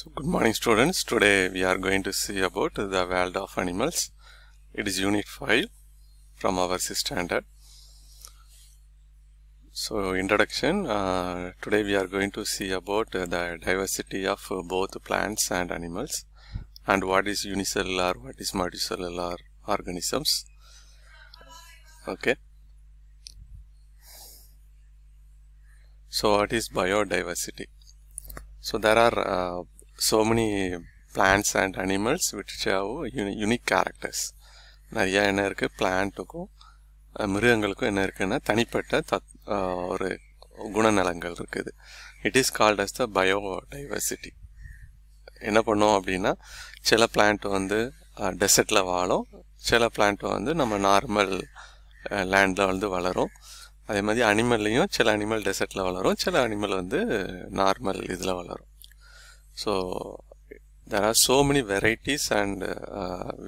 So good morning students, today we are going to see about the world of animals. It is unit 5 from our C standard. So introduction, today we are going to see about the diversity of both plants and animals and what is unicellular, what is multicellular organisms. Okay. So what is biodiversity? So there are so many plants and animals which have unique characters. நிறைய என்ன இருக்கு பிளான்ட்டுக்கும் மிருகங்களுக்கும் என்ன இருக்குன்னா தனிப்பட்ட ஒரு குணநலங்கள் இருக்குது. It is called as the biodiversity. என்ன பண்ணோம் அப்படின்னா சில பிளான்ட் வந்து டெசர்ட்டில் வாழும், சில பிளான்ட் வந்து நம்ம நார்மல் லேண்டில் வந்து வளரும். அதே மாதிரி அனிமல்லையும் சில அனிமல் டெசர்ட்டில் வளரும், சில அனிமல் வந்து நார்மல் இதில் வளரும். So there are so many varieties and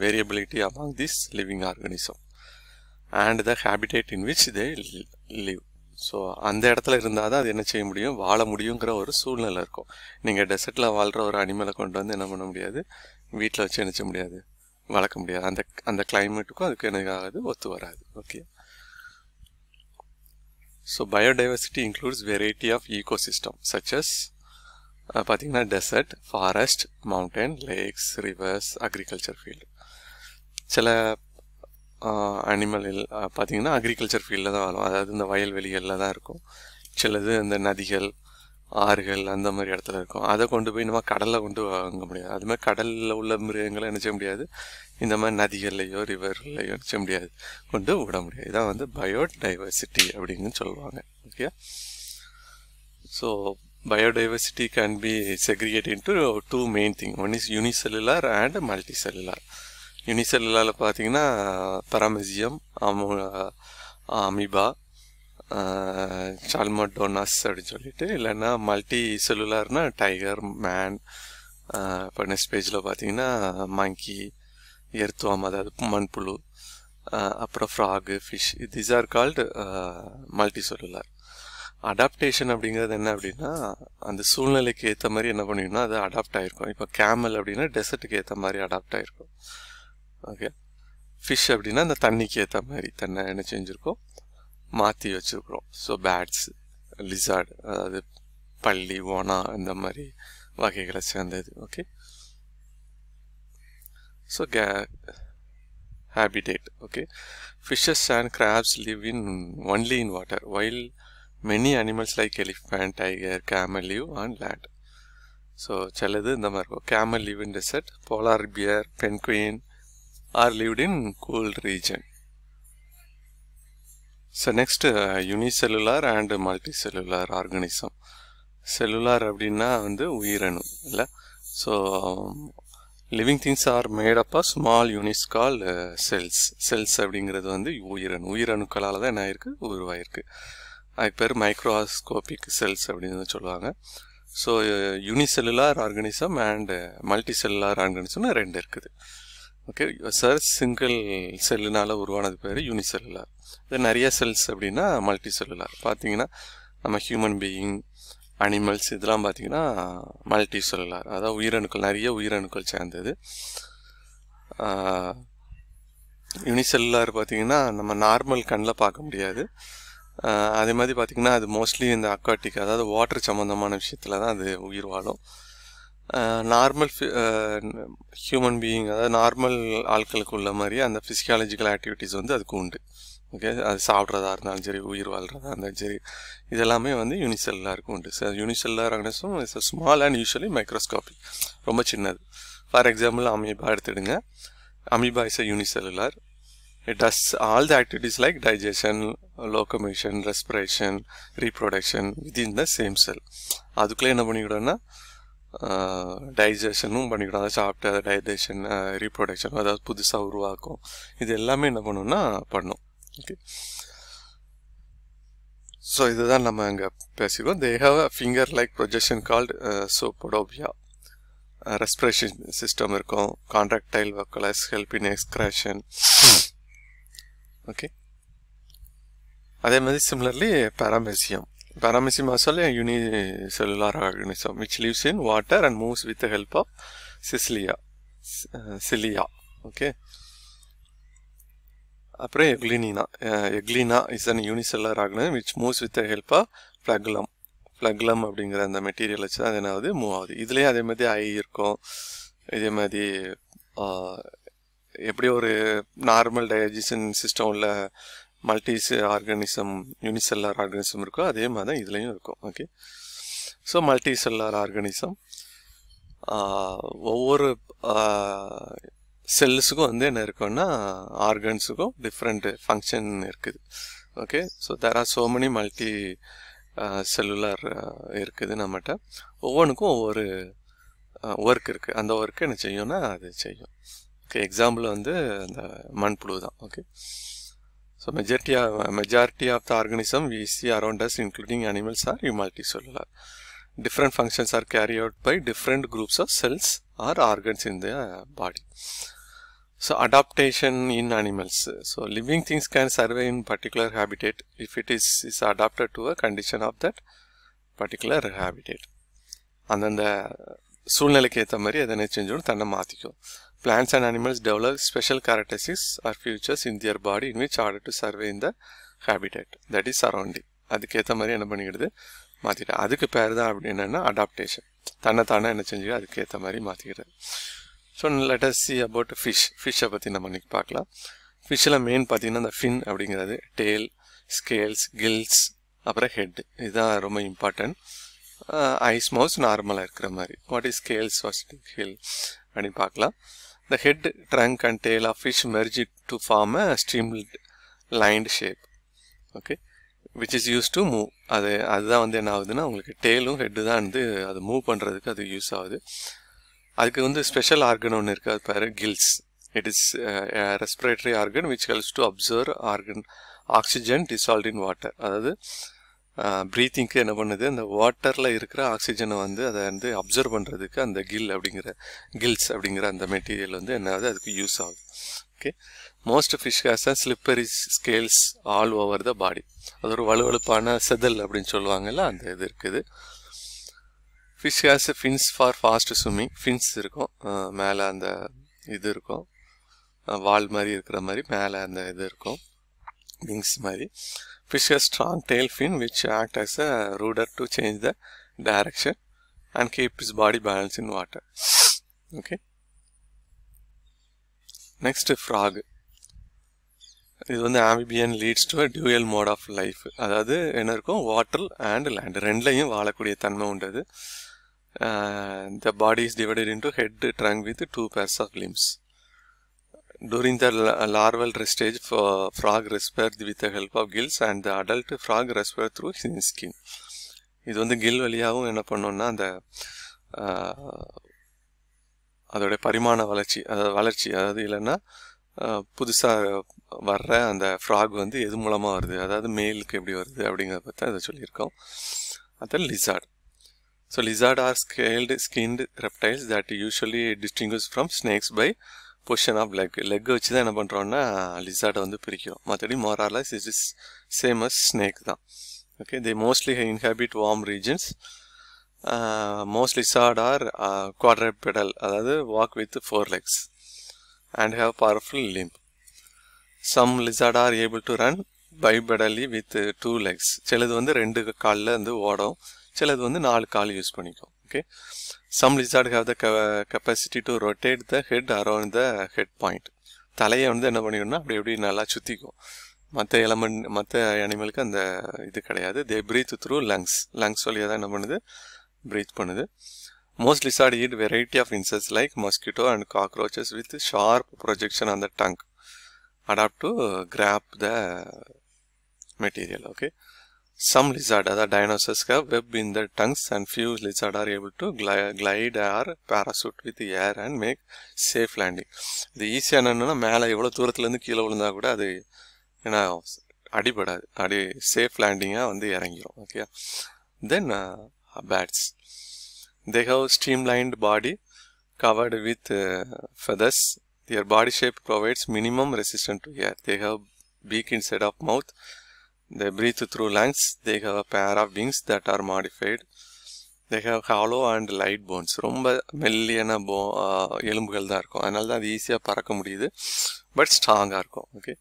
variability among this living organism and the habitat in which they live. So அந்த இடத்துல இருந்தால் தான் அது என்ன செய்ய முடியும், வாழ முடியுங்கிற ஒரு சூழ்நிலை இருக்கும். நீங்கள் டெசர்ட்டில் வாழ்கிற ஒரு அனிமலை கொண்டு வந்து என்ன பண்ண முடியாது, வீட்டில் வச்சு என்ன செய்ய முடியாது, வளர்க்க முடியாது. அந்த கிளைமேட்டுக்கும் அதுக்கு எனக்காகாது, ஒத்து வராது. Okay. So biodiversity includes variety of ecosystem such as pathina desert, forest, mountain, lakes, rivers, agriculture field. Chala animal pathina agriculture field la varum, adhaadu indha vayal veliyalla da irukum. Chaladu indha nadigal, ஆறுகள் அந்த மாதிரி இடத்துல இருக்கும். அதை கொண்டு போய் நம்ம கடலில் கொண்டு வாங்க முடியாது. அதுமாதிரி கடலில் உள்ள மிருகங்களை நினச்ச முடியாது, இந்த மாதிரி நதிகள்லையோ ரிவர்லையோ நினச்ச முடியாது, கொண்டு விட முடியாது. இதான் வந்து பயோடைவர்சிட்டி அப்படின்னு சொல்லுவாங்க. Okay. So biodiversity can be segregate into two main thing. One is unicellular and multi cellular. யூனிசெல்லுலரில் பார்த்தீங்கன்னா பராமெசியம், அமீபா, சால்மடோனஸ் அப்படின்னு சொல்லிட்டு, இல்லைன்னா மல்டி செல்லுலார்னா டைகர், மேன். இப்போ நெக்ஸ்ட் பேஜில் பார்த்தீங்கன்னா மங்கி, எர்த்வாம் அதாவது மண்புழு, அப்புறம் frog, fish. This are called multi cellular. Adaptation அப்படிங்கிறது என்ன அப்படின்னா அந்த சூழ்நிலைக்கு ஏற்ற மாதிரி என்ன பண்ணிங்கன்னா அது அடாப்ட் ஆகிருக்கும். இப்போ கேமல் அப்படின்னா டெசர்ட்டுக்கு ஏற்ற மாதிரி அடாப்ட் ஆகிருக்கும். ஓகே. ஃபிஷ் அப்படின்னா அந்த தண்ணிக்கு ஏற்ற மாதிரி தன்னை என்ன செஞ்சுருக்கோம், மாற்றி வச்சுருக்குறோம். ஸோ பேட்ஸ், லிசார்டு அதாவது பள்ளி, ஓனா இந்த மாதிரி வகைகளை சேர்ந்தது. Okay. So habitat. Okay. Fishes and crabs live in only in water while many animals like elephant, tiger, camel live on land. So சிலது இந்த மாதிரி இருக்கும். Camel live in desert, polar bear, penguin are lived in cool region. So next unicellular and multicellular organism. Cellular அப்படின்னா வந்து உயிரணு இல்லை. So living things are made up of small units call cells. Cells அப்படிங்கிறது வந்து உயிரணு, உயிரணுக்களால் தான் என்ன ஆயிருக்கு, உருவாயிருக்கு. அதுக்கு பேர் மைக்ரோஸ்கோபிக் செல்ஸ் அப்படின்னு சொல்லுவாங்க. So unicellular organism and multicellular ஆர்கானிசம்னு ரெண்டு இருக்குது. ஓகே. சார் சிங்கிள் செல்லுனால் உருவானது பேர் யூனிசெல்லுலார். இது நிறைய செல்ஸ் அப்படின்னா மல்டி செல்லுலார். பார்த்தீங்கன்னா நம்ம ஹியூமன் பீயிங், அனிமல்ஸ் இதெல்லாம் பார்த்தீங்கன்னா மல்டி செல்லுலார். அதாவது உயிரணுக்கள், நிறைய உயிரணுக்கள் சேர்ந்தது. யூனிசெல்லுலார் பார்த்தீங்கன்னா நம்ம நார்மல் கண்ணில் பார்க்க முடியாது. அதே மாதிரி பார்த்திங்கன்னா அது மோஸ்ட்லி இந்த அக்வாட்டிக் அதாவது வாட்டர் சம்மந்தமான விஷயத்தில் தான் அது உயிர் வாழும். நார்மல் ஹியூமன் பீயிங் அதாவது நார்மல் ஆட்களுக்கு உள்ள மாதிரி அந்த ஃபிசியாலஜிக்கல் ஆக்டிவிட்டிஸ் வந்து அதுக்கு உண்டு. ஓகே. அது சாப்பிட்றதா இருந்தாலும் சரி, உயிர் வாழ்கிறதா இருந்தாலும் சரி, இதெல்லாமே வந்து யூனிசெல்லாருக்கும் உண்டு. So unicellular organism is a small and usually microscopic, ரொம்ப சின்னது. ஃபார் எக்ஸாம்பிள் அமீபா எடுத்துடுங்க. Amoeba is a unicellular. It does all the activities like digestion, locomotion, respiration, reproduction within the same cell. அதுக்குள்ளே என்ன பண்ணிக்கிட்டோன்னா டைஜஷனும் பண்ணிக்கிட்டோம், அதை சாப்பிட்டு அதை டைஜஷன், ரீப்ரொடக்ஷன் அதாவது புதுசாக உருவாக்கும். இது எல்லாமே என்ன பண்ணணும்னா பண்ணும். ஓகே. ஸோ இதுதான் நம்ம இங்கே பேசிக்கிறோம். They have a finger like projection called pseudopodia. Respiration system இருக்கும். Contractile vacuole help in excretion. Okay. அதே மாதிரி similarly paramecium Paramecium is a unicellular organism which lives in water and moves with the help of cilia. Okay. Euglena is a unicellular organism which moves with the help of flagellum. Flagellum அப்படிங்கிற அந்த material வச்சு தான் என்னாவது move ஆகுது. இதுலேயும் அதே மாதிரி ஐ இருக்கும். இதே மாதிரி எப்படி ஒரு நார்மல் டைஜஷன் சிஸ்டம் உள்ள மல்டி ஆர்கானிசம் யூனிசெல்லார் ஆர்கானிசம் இருக்கோ அதே மாதிரி தான் இதுலேயும் இருக்கும். Okay, so multi cellular organism ஒவ்வொரு செல்ஸுக்கும் வந்து என்ன இருக்குன்னா ஆர்கன்ஸுக்கும் டிஃப்ரெண்ட் ஃபங்க்ஷன் இருக்குது. Okay, so there are so many multi cellular இருக்குது நம்மகிட்ட. ஒவ்வொன்றுக்கும் ஒவ்வொரு ஒர்க் இருக்குது. அந்த ஒர்க்கு என்ன செய்யும்னா அது செய்யும். ஓகே, எக்ஸாம்பிள் வந்து அந்த மண்புழு தான். Okay, so majority of the organism we see around us including animals are multi cellular. Different functions are carried out by different groups of cells or organs in the body. So adaptation in animals. So living things can survive in particular habitat if it is adapted to a condition of that particular habitat. And then the சூழ்நிலைக்கு ஏற்ற மாதிரி எதனை செஞ்சோன்னு தன்னை மாற்றிக்கும். Plants and animals develop special characteristics or features in their body in which order to survive in the habitat that is surrounding. அதுக்கேற்ற மாதிரி என்ன பண்ணிக்கிடுது மாற்றிட்டு. அதுக்கு பேர் தான் அப்படி என்னென்னா அடாப்டேஷன். தன்னைத்தானே என்ன செஞ்சுக்க அதுக்கேற்ற மாதிரி மாற்றிக்கிறது. So let us see about fish. ஃபிஷ்ஷை பற்றி நம்ம இன்றைக்கி பார்க்கலாம். ஃபிஷ்ஷில் மெயின் பார்த்திங்கன்னா இந்த ஃபின் அப்படிங்கிறது, டெயில், ஸ்கேல்ஸ், கில்ஸ், அப்புறம் ஹெட், இதுதான் ரொம்ப இம்பார்ட்டன்ட். ஐஸ் மவுஸ் நார்மலாக இருக்கிற மாதிரி. What is scales, what's gill அப்படின்னு பார்க்கலாம். இந்த head, trunk and tail of fish merge to form a streamlined shape. Okay, which is used to move. அதுதான் வந்து என்ன ஆகுதுன்னா உங்களுக்கு டெயிலும் ஹெட்டு தான் வந்து அது மூவ் பண்ணுறதுக்கு அது யூஸ் ஆகுது. அதுக்கு வந்து ஸ்பெஷல் ஆர்கன் ஒன்று இருக்குது, அது பேர் gills. It is respiratory organ which helps to absorb organ oxygen dissolve in water. அதாவது ப்ரீத்திங்க்கு என்ன பண்ணுது, அந்த வாட்டரில் இருக்கிற ஆக்சிஜனை வந்து அதை வந்து அப்சர்வ் பண்ணுறதுக்கு அந்த கில்ஸ் அப்படிங்கிற அந்த மெட்டீரியல் வந்து என்ன ஆகுது அதுக்கு யூஸ் ஆகுது. Okay, most fish has a slippery scales all over the body. அது ஒரு வலுவழுப்பான செதல் அப்படின்னு சொல்லுவாங்கல்ல அந்த இது இருக்குது. Fish has fins for fast swimming. Fins இருக்கும் மேலே, அந்த இது இருக்கும் வால் மாதிரி இருக்கிற மாதிரி மேலே அந்த இது இருக்கும் விங்ஸ் மாதிரி. Fish has strong tail fin which act as a rudder to change the direction and keep is body balance in water. Okay, next frog. இது வந்து amphibian leads to dual mode of life. அதாவது என்ன இருக்கும், water and land ரெண்டுலையும் வாழக்கூடிய தன்மை உண்டது. The body is divided into head, trunk with 2 pairs of limbs. During the larval stage frog respire with the help of gills and the adult frog respire through skin. இது வந்து kill வழியாகவும் என்ன பண்ணோன்னா அந்த அதோடைய பரிமாண வளர்ச்சி அதாவது இல்லைன்னா புதுசாக வர்ற அந்த ஃப்ராக் வந்து எது மூலமாக வருது, அதாவது மேலுக்கு எப்படி வருது அப்படிங்கிறத பற்றி அதை சொல்லியிருக்கோம். அதான் lizard. So lizard are scaled skinned reptiles that usually distinguish from snakes by position of லெக்கை வச்சு தான் என்ன பண்ணுறோன்னா லிசார்டை வந்து பிரிக்கிறோம். மற்றபடி மோரார்ல இஸ் சேம் அஸ் ஸ்னேக் தான். Okay, they mostly inhabit warm regions. Most lizard are quadrupedal, அதாவது walk with 4 legs and have powerful limb. Some lizard are able to run bipedally with 2 legs. சிலது வந்து 2 காலில் வந்து ஓடும், சிலது வந்து 4 கால் யூஸ் பண்ணிக்கும். Okay, some lizard have the capacity to rotate the head around the head point. தலையை வந்து என்ன பண்ணிக்கணும்னா அப்படி எப்படி நல்லா சுற்றிக்கும். மற்ற அனிமலுக்கு அந்த இது கிடையாது. they breathe through lungs வழியாக தான் என்ன பண்ணுது breathe பண்ணுது. Most lizards eat variety of insects like mosquito and cockroaches with sharp projection on the tongue, adapt to grab the material. Okay, some lizards, other dinosaurs, have web in their tongues, and few lizards are able to glide or parachute with the air and make safe landing. இது ஈஸியாக என்னன்னா மேலே எவ்வளோ தூரத்துலேருந்து கீழே விழுந்தா கூட அது என்ன அடிபடாது, சேஃப் லேண்டிங்காக வந்து இறங்கிடும். Okay, then bats. They have streamlined body covered with feathers. Their body shape provides minimum resistance to air. They have beak instead of mouth. They breathe through lungs. They have a pair of wings that are modified. They have hollow and light bones. Romba மெல்லியான எலும்புகள் தான் இருக்கும். அதனால தான் அது ஈஸியாக பறக்க முடியுது. பட் ஸ்ட்ராங்காக இருக்கும். Okay,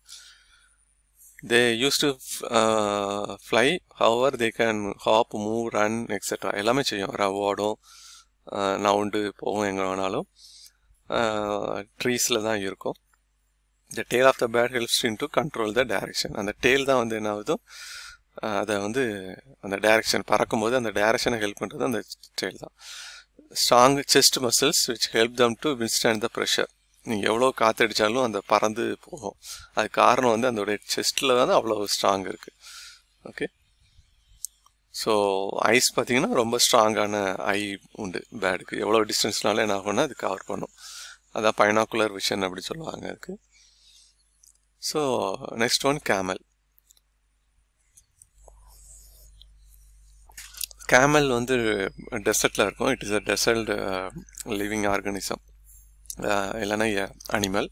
they used to fly. However, they can hop, move, run, etc. எல்லாமே செய்யும். ஓடும், நவுண்டு போகும், எங்கே வேணாலும். ட்ரீஸில் தான் இருக்கும். The tail of the bird helps him to control the direction. அந்த tail தான் வந்து என்ன ஆகுதோ அதை வந்து அந்த டைரக்ஷன் பறக்கும்போது அந்த டைரக்ஷனை ஹெல்ப் பண்ணுறது அந்த டெயில் தான். Strong chest muscles which help them to withstand the pressure. நீங்கள் எவ்வளோ காற்றடித்தாலும் அந்த பறந்து போகும். அது காரணம் வந்து அதோடைய செஸ்ட்டில் தான் அவ்வளோ ஸ்ட்ராங் இருக்குது. ஓகே, ஸோ ஐஸ் பார்த்திங்கன்னா ரொம்ப ஸ்ட்ராங்கான ஐ உண்டு பேர்டுக்கு. எவ்வளோ டிஸ்டன்ஸ்னாலும் என்ன ஆகும்னா அது கவர் பண்ணும். அதான் பைனாக்குலர் விஷன் அப்படி சொல்லுவாங்க அதுக்கு. So next one camel. Camel வந்து டெசர்ட்டில் இருக்கும். It is a desert living organism இல்லைன்னா அனிமல்.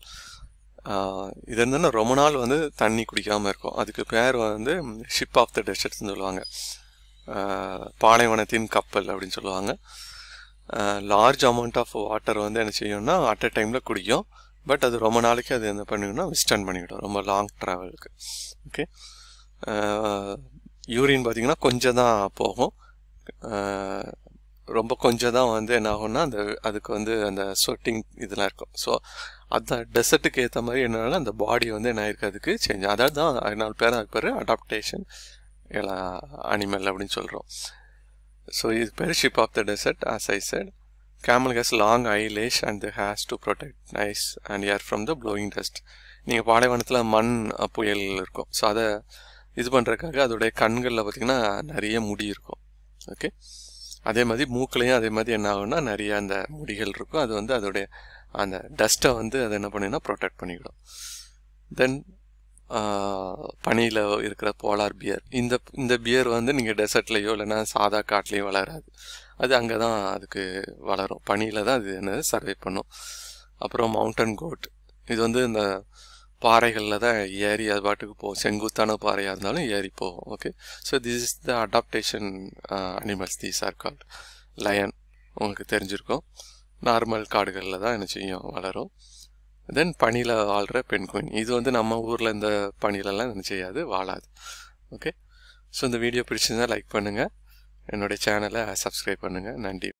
இது இருந்தோன்னா ரொம்ப நாள் வந்து தண்ணி குடிக்காமல் இருக்கும். அதுக்கு பேர் வந்து ஷிப் ஆஃப் த டெசர்ட்ஸ்ன்னு சொல்லுவாங்க. பாலைவனத்தின் கப்பல் அப்படின்னு சொல்லுவாங்க. லார்ஜ் அமௌண்ட் ஆஃப் வாட்டர் வந்து என்ன செய்யணும்னா அட் அ டைமில் குடிக்கும். பட் அது ரொம்ப நாளைக்கு அது என்ன பண்ணிக்கணும்னா விஸ்டன் பண்ணிவிடும் ரொம்ப லாங் ட்ராவலுக்கு. ஓகே, யூரின் பார்த்திங்கன்னா கொஞ்சம் தான் போகும். ரொம்ப கொஞ்சம் தான் வந்து என்ன ஆகும்னா அந்த அதுக்கு வந்து அந்த ஸ்வெட்டிங் இதெல்லாம் இருக்கும். ஸோ அந்த டெசர்ட்டுக்கு ஏற்ற மாதிரி என்னன்னா அந்த பாடி வந்து என்ன ஆயிருக்கு அதுக்கு சேஞ்ச். அதாவது தான் அதனால பேர் அதுக்கு பேர் அடாப்டேஷன் அனிமல் அப்படின்னு சொல்கிறோம். ஸோ இது பேர் ship of the desert. As I said, camel has long eyelash and the has to protect eyes and ear from the blowing dust. நீங்கள் பாலைவனத்தில் மண் புயல் இருக்கும். ஸோ அதை இது பண்ணுறதுக்காக அதோடைய கண்களில் பார்த்திங்கன்னா நிறைய முடி இருக்கும். ஓகே, அதே மாதிரி மூக்கிலையும் அதே மாதிரி என்ன ஆகும்னா நிறைய அந்த முடிகள் இருக்கும். அது வந்து அதோடைய அந்த டஸ்ட்டை வந்து அதை என்ன பண்ணுன்னா ப்ரொடெக்ட் பண்ணிவிடும். தென் பனியில் இருக்கிற போலார் பியர். இந்த பியர் வந்து நீங்கள் டெசர்ட்லேயோ இல்லைன்னா சாதா காட்டிலையோ வளராது. அது அங்கே தான் அதுக்கு வளரும். பனியில் தான் அது என்ன சர்வை பண்ணும். அப்புறம் மவுண்டன் கோட். இது வந்து இந்த பாறைகளில் தான் ஏறி அது பாட்டுக்கு போகும். செங்குத்தான பாறையாக இருந்தாலும் ஏறி போகும். Okay, so this is the adaptation animals. These are called. Lion உங்களுக்கு தெரிஞ்சிருக்கும். நார்மல் காடுகளில் தான் என்ன செய்யும் வளரும். தென் பனியில் வாழ்கிற பென்குயின். இது வந்து நம்ம ஊரில் இந்த பனியிலலாம் என்ன செய்யாது, வாழாது. ஓகே, ஸோ இந்த வீடியோ பிடிச்சிருந்தால் லைக் பண்ணுங்கள். என்னுடைய சேனலை சப்ஸ்கிரைப் பண்ணுங்கள். நன்றி.